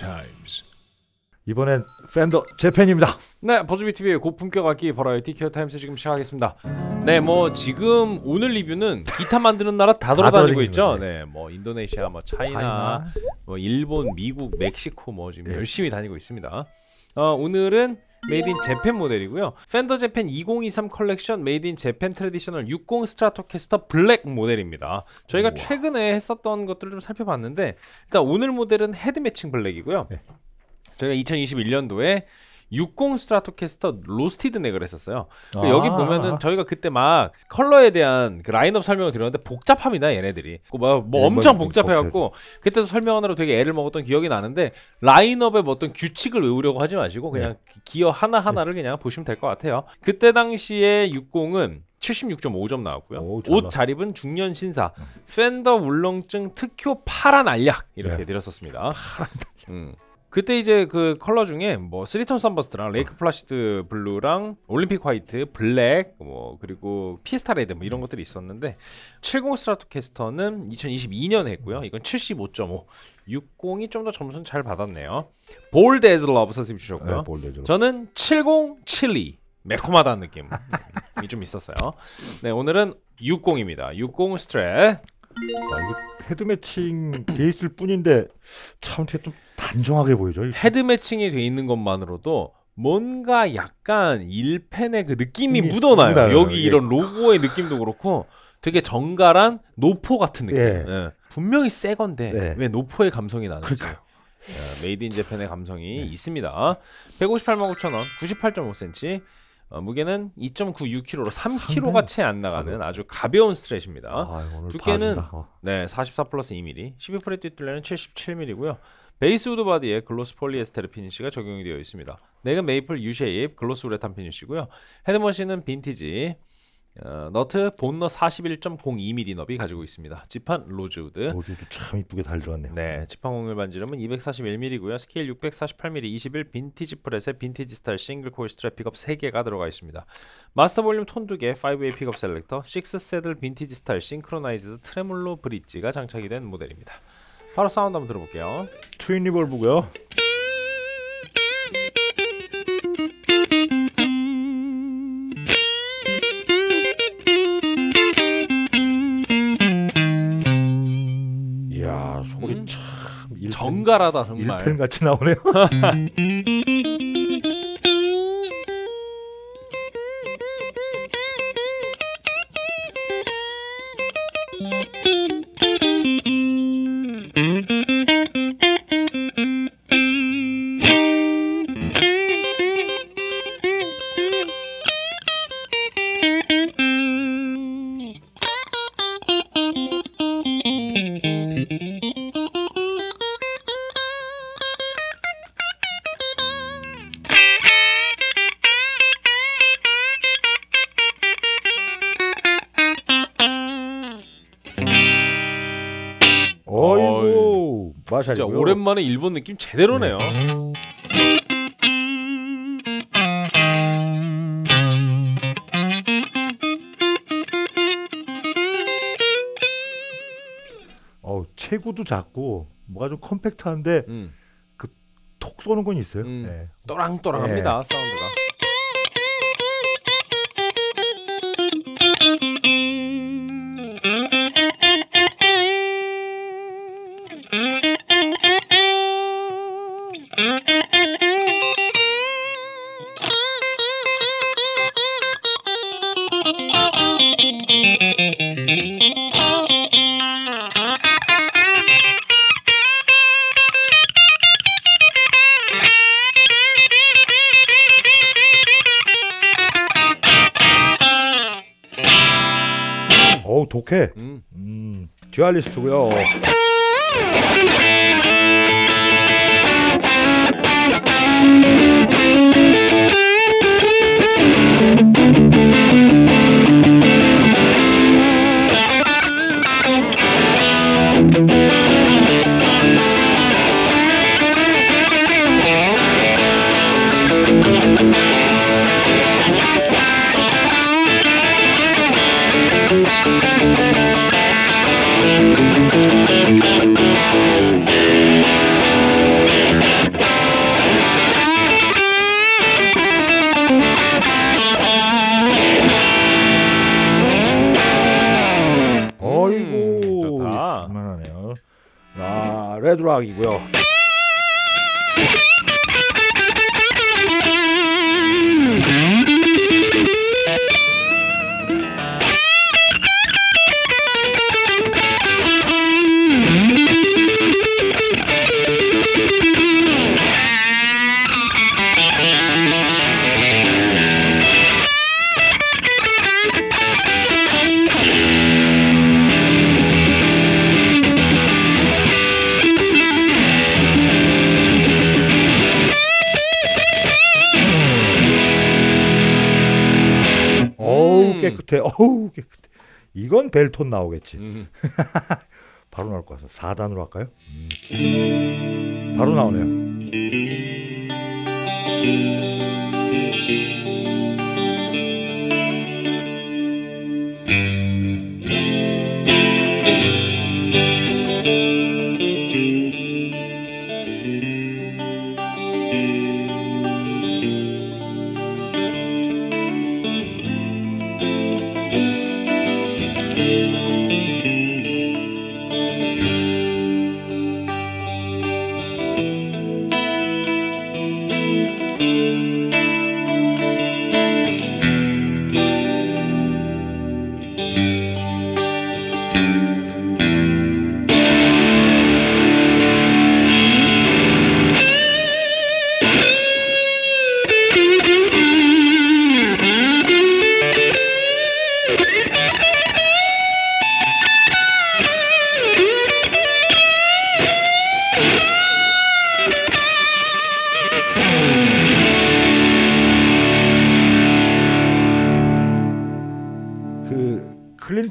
Times. 이번엔 펜더 재팬입니다. 네, 버즈비 TV의 고품격 악기 버라이티 기어 타임스 지금 시작하겠습니다. 네, 뭐 지금 오늘 리뷰는 기타 만드는 나라 다 돌아다니고 있죠. 네, 뭐 인도네시아, 뭐 차이나, 뭐 일본, 미국, 멕시코 뭐 지금 열심히 다니고 있습니다. 오늘은 메이드 인 재팬 모델이고요. 펜더 재팬 2023 컬렉션 메이드 인 재팬 트래디셔널 60 스트라토캐스터 블랙 모델입니다. 저희가 우와. 최근에 했었던 것들을 좀 살펴봤는데 일단 오늘 모델은 헤드 매칭 블랙이고요. 네. 저희가 2021년도에 60 스트라토캐스터 로스티드 넥을 했었어요. 아 여기 보면은 저희가 그때 막 컬러에 대한 그 라인업 설명을 드렸는데 복잡합니다. 얘네들이 뭐 엄청 복잡해갖고 그때도 설명하느라 되게 애를 먹었던 기억이 나는데 라인업에 뭐 어떤 규칙을 외우려고 하지 마시고 그냥 네. 기어 하나하나를 네. 그냥 보시면 될 것 같아요. 그때 당시에 60은 76.5점 나왔고요. 오, 옷 잘입은 중년 신사, 펜더 울렁증 특효 파란 알약 이렇게 네. 드렸었습니다. 파란 알약. 그때 이제 그 컬러 중에 뭐 3톤 선버스트랑 레이크 플라시드 블루랑 올림픽 화이트, 블랙 뭐 그리고 피스타 레드 뭐 이런 것들이 있었는데 70 스트라토캐스터는 2022년에 했고요. 이건 75.5, 60이 좀 더 점수는 잘 받았네요. 볼드 에즈 러브 선생님 주셨고요. 네, 저는 70 칠리, 매콤하다는 느낌이 좀 있었어요. 네, 오늘은 60입니다. 60 스트랫. 헤드 매칭 돼 있을 뿐인데 참 되게 좀 단정하게 보이죠. 헤드 매칭이 돼 있는 것만으로도 뭔가 약간 일펜의 그 느낌이 묻어나요. 묻어나요. 여기 예. 이런 로고의 느낌도 그렇고 되게 정갈한 노포 같은 느낌. 예. 예. 분명히 새 건데 예. 왜 노포의 감성이 나는지. 그러니까요. 예, 메이드 인 재팬의 감성이 네. 있습니다. 1,589,000원, 98.5cm. 무게는 2.96kg로 3kg가 채 안 나가는 아주 가벼운 스트랫입니다. 아, 두께는 네, 44+2mm, 12프렛 뒷둘레는 77mm고요. 베이스 우드 바디에 글로스 폴리에스테르 피니쉬가 적용이 되어 있습니다. 넥은 메이플 U-쉐입 글로스 우레탄 피니쉬고요. 헤드머신은 빈티지, 너트 본넛 41.02mm 너비 가지고 있습니다. 지판 로즈우드. 로즈우드 참 이쁘게 잘 들어왔네요. 네, 지판 공률 반지름은 241mm고요. 스케일 648mm 21 빈티지 프렛에 빈티지 스타일 싱글 코일 스트랩 픽업 3개가 들어가 있습니다. 마스터 볼륨 톤 2개, 5웨이 픽업 셀렉터, 6새들 빈티지 스타일 싱크로나이즈드 트레몰로 브릿지가 장착이 된 모델입니다. 바로 사운드 한번 들어볼게요. 트윈 리볼브고요. 정갈하다 정말. 일펜 같이 나오네요. 진짜 아니고요. 오랜만에 일본 느낌 제대로네요. 체구도 작고 뭐가 좀 컴팩트한데 그 톡 쏘는 건 있어요. 네. 또랑또랑합니다. 네. 사운드가. 독해. 듀얼리스트고요. 레드락이고요. 깨끗해. 어우 깨끗해. 이건 벨톤 나오겠지. 바로 나올 것 같아요. 4단으로 할까요? 바로 나오네요.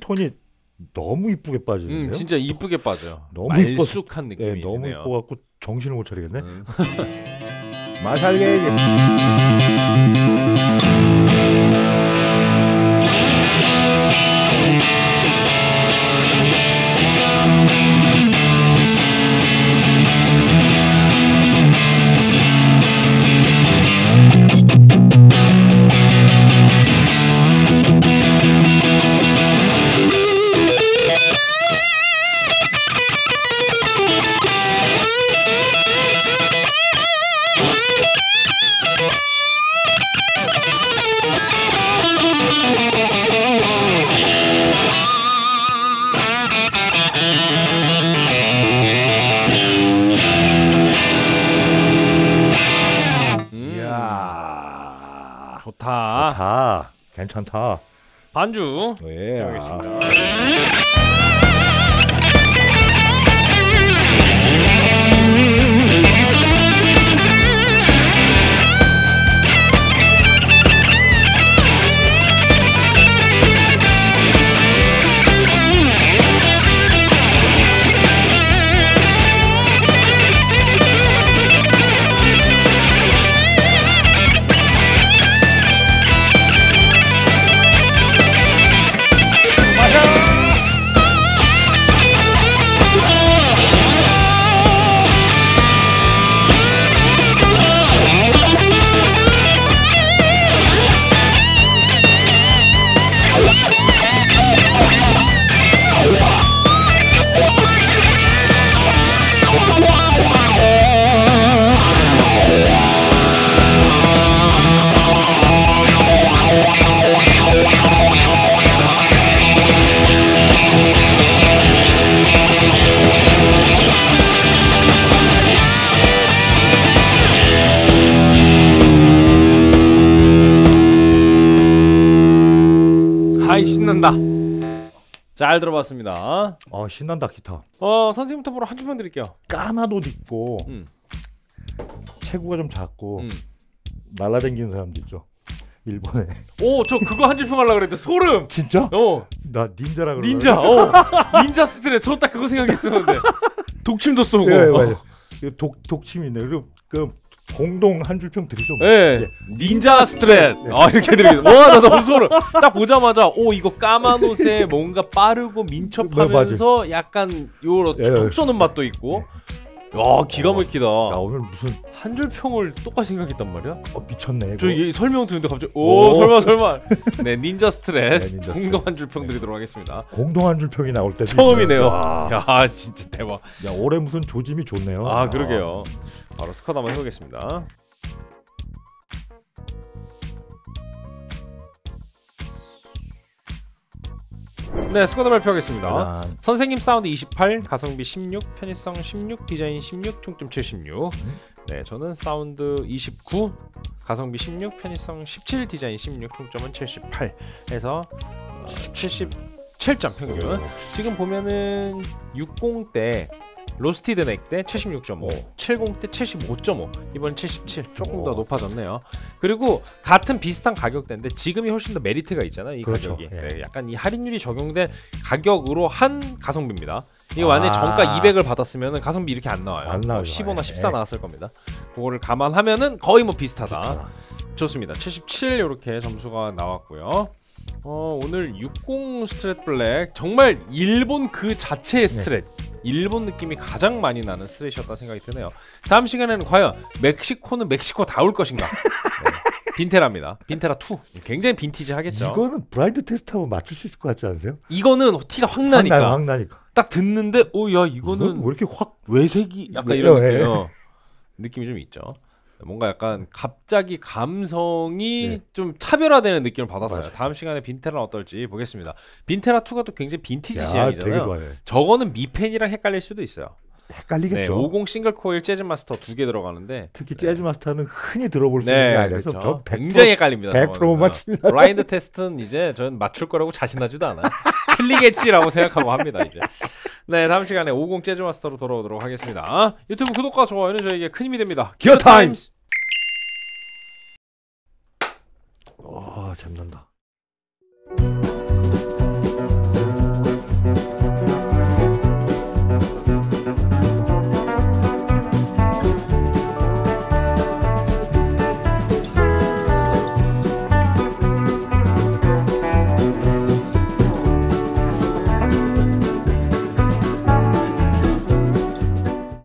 톤이 너무 이쁘게 빠지는데요. 진짜 이쁘게 빠져요. 너무 익숙한 느낌이 드네요. 너무 이뻐갖고 정신을 못 차리겠네. 마샬게. 좋다. 괜찮다. 반주. 예. 알겠습니다. 신난다. 잘 들어봤습니다. 신난다 기타. 선생님부터 보러 한 주만 드릴게요. 까만 옷 입고 체구가 좀 작고 날라다니는 사람도 있죠, 일본에. 저 그거 한 줄 평하려고 그랬는데 소름. 진짜? 나 닌자라 그러는데. 닌자. 닌자 스트레. 저 딱 그거 생각했었는데. 독침도 쏘고. 네, 맞아요. 독침이 있네. 그리고 공동 한 줄 평 드리죠. 네. 닌자 스트랩. 네. 이렇게 드리겠습니다. 나 너무 소름. 딱 보자마자 이거 까만 옷에 뭔가 빠르고 민첩하면서 약간 요런 톡 쏘는 맛도 있고. 야, 기가 막히다. 야, 오늘 무슨 한 줄 평을 똑같이 생각했단 말이야? 미쳤네. 저 이 설명 듣는데 갑자기 오, 설마. 네, 닌자 스트렛. 네, 공동 한 줄 평 드리도록 하겠습니다. 공동 한 줄 평이 나올 때 처음이네요. 야, 진짜 대박. 야, 올해 무슨 조짐이 좋네요. 아, 그러게요. 바로 스쿼드 한번 해 보겠습니다. 네, 스쿼드 발표하겠습니다. 선생님 사운드 28, 가성비 16, 편의성 16, 디자인 16, 총점 76. 네, 저는 사운드 29, 가성비 16, 편의성 17, 디자인 16, 총점은 78 해서 77점 평균. 지금 보면은 60대 로스티드 넥 때 76.5, 70대 75.5, 이번 77, 조금 더 높아졌네요. 그리고 같은 비슷한 가격대인데 지금이 훨씬 더 메리트가 있잖아, 이 그렇죠. 가격이. 예. 네, 약간 이 할인율이 적용된 가격으로 한 가성비입니다. 이거 만약에 정가 200을 받았으면 가성비 이렇게 안 나와요. 안 나와요. 15나 14 나왔을 겁니다. 그거를 감안하면은 거의 뭐 비슷하다. 좋습니다. 77 이렇게 점수가 나왔고요. 오늘 60 스트렛 블랙, 정말 일본 그 자체의 스트렛, 일본 느낌이 가장 많이 나는 스트렛이었다 생각이 드네요. 다음 시간에는 과연 멕시코는 멕시코 다 올 것인가. 빈테라입니다. 빈테라2. 굉장히 빈티지 하겠죠. 이거는 브라인드 테스트하면 맞출 수 있을 것 같지 않으세요? 이거는 티가 확 나니까, 딱 듣는데 오야, 이거는 왜 이렇게 확 외색이 약간 이런 느낌이 좀 있죠. 뭔가 약간 갑자기 감성이 좀 차별화되는 느낌을 받았어요. 맞아요. 다음 시간에 빈테라는 어떨지 보겠습니다. 빈테라2가 또 굉장히 빈티지 지향이잖아요. 저거는 미펜이랑 헷갈릴 수도 있어요. 헷갈리겠죠. 네, 50 싱글코일 재즈마스터 2개 들어가는데, 특히 재즈마스터는 흔히 들어볼 수 있는 게 아니라서 그렇죠. 100% 굉장히 헷갈립니다. 100% 맞습니다. 블라인드 테스트는 이제 저는 맞출 거라고 자신하지도 않아요. 틀리겠지라고 생각하고 합니다 이제. 네, 다음 시간에 50 재즈마스터로 돌아오도록 하겠습니다. 유튜브 구독과 좋아요는 저에게 큰 힘이 됩니다. 기어 타임스! 와, 잼난다.